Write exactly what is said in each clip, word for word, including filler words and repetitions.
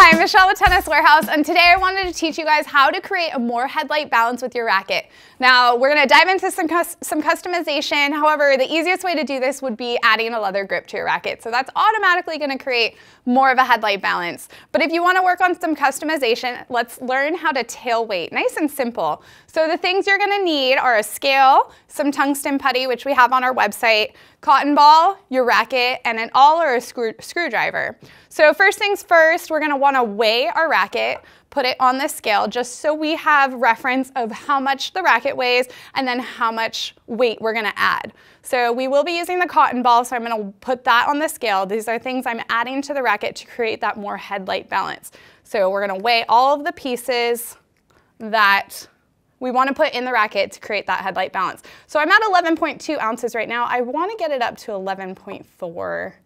Hi, I'm Michelle with Tennis Warehouse, and today I wanted to teach you guys how to create a more headlight balance with your racket. Now, we're going to dive into some, some customization. However, the easiest way to do this would be adding a leather grip to your racket. So that's automatically going to create more of a headlight balance. But if you want to work on some customization, let's learn how to tail weight. Nice and simple. So the things you're going to need are a scale, some tungsten putty, which we have on our website, cotton ball, your racket, and an awl or a screw screwdriver. So first things first, we're going to want to weigh our racket, put it on the scale just so we have reference of how much the racket weighs and then how much weight we're going to add. So we will be using the cotton ball, so I'm going to put that on the scale. These are things I'm adding to the racket to create that more headlight balance. So we're going to weigh all of the pieces that we want to put in the racket to create that headlight balance. So I'm at eleven point two ounces right now. I want to get it up to eleven point four.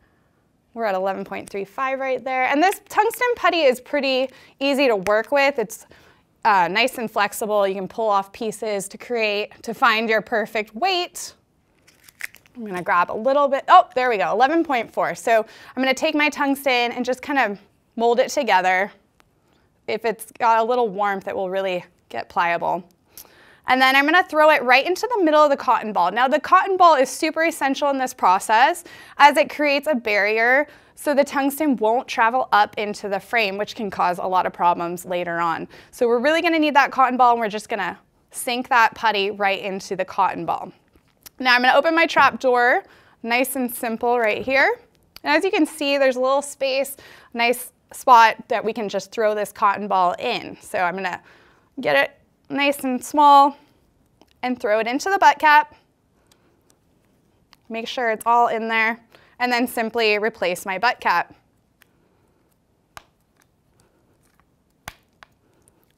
We're at eleven point three five right there. And this tungsten putty is pretty easy to work with. It's uh, nice and flexible. You can pull off pieces to create, to find your perfect weight. I'm going to grab a little bit. Oh, there we go, eleven point four. So I'm going to take my tungsten and just kind of mold it together. If it's got a little warmth, it will really get pliable. And then I'm going to throw it right into the middle of the cotton ball. Now the cotton ball is super essential in this process as it creates a barrier so the tungsten won't travel up into the frame, which can cause a lot of problems later on. So we're really going to need that cotton ball, and we're just going to sink that putty right into the cotton ball. Now I'm going to open my trap door, nice and simple right here. And as you can see, there's a little space, nice spot that we can just throw this cotton ball in. So I'm going to get it nice and small and throw it into the butt cap. Make sure it's all in there, and then simply replace my butt cap.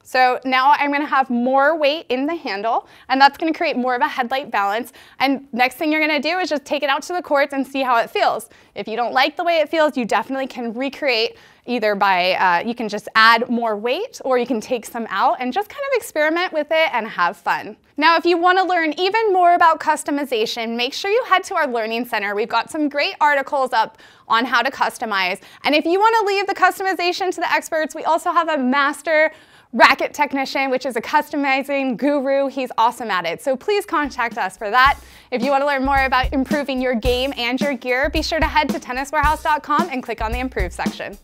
So now I'm going to have more weight in the handle, and that's going to create more of a headlight balance. And next thing you're going to do is just take it out to the courts and see how it feels. If you don't like the way it feels, you definitely can recreate either by, uh, you can just add more weight, or you can take some out and just kind of experiment with it and have fun. Now, if you want to learn even more about customization, make sure you head to our Learning Center. We've got some great articles up on how to customize. And if you want to leave the customization to the experts, we also have a master racket technician, which is a customizing guru. He's awesome at it. So please contact us for that. If you want to learn more about improving your game and your gear, be sure to head to tennis warehouse dot com and click on the Improve section.